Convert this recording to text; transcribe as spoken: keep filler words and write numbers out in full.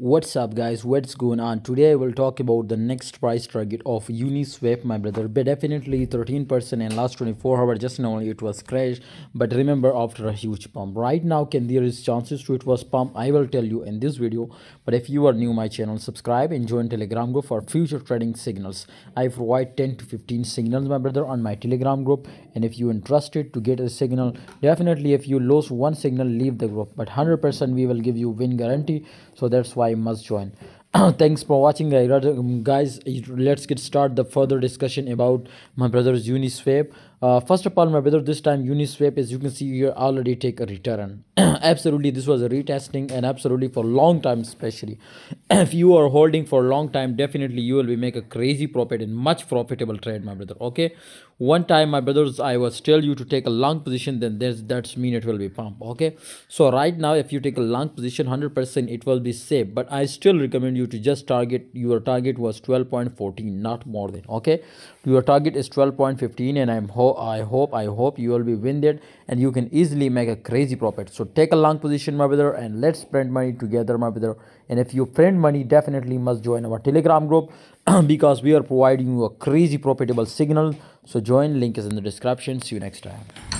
What's up guys, what's going on? Today I will talk about the next price target of Uniswap, my brother, but definitely thirteen percent in last twenty-four hours. Just now it was crashed, but remember, after a huge pump right now, can there is chances to it was pump? I will tell you in this video. But if you are new my channel, subscribe and join Telegram group for future trading signals. I provide ten to fifteen signals, my brother, on my Telegram group, and if you interested to get a signal, definitely if you lose one signal, leave the group, but one hundred percent we will give you win guarantee. So that's why I must join. Thanks for watching guys. Let's get start the further discussion about my brother's Uniswap. Uh, first of all my brother, this time Uniswap, as you can see here, already take a return. Absolutely this was a retesting, and absolutely for long time, especially if you are holding for long time, definitely you will be make a crazy profit and much profitable trade, my brother. Okay, one time my brothers, I was tell you to take a long position, then there's that's mean it will be pump. Okay, so right now if you take a long position, one hundred percent it will be safe, but I still recommend you to just target. Your target was twelve point one four, not more than. Okay, your target is twelve point one five, and I'm hoping I hope I hope you will be win that, and you can easily make a crazy profit. So take a long position my brother, and let's print money together my brother. And if you print money, definitely must join our Telegram group because we are providing you a crazy profitable signal. So join, link is in the description. See you next time.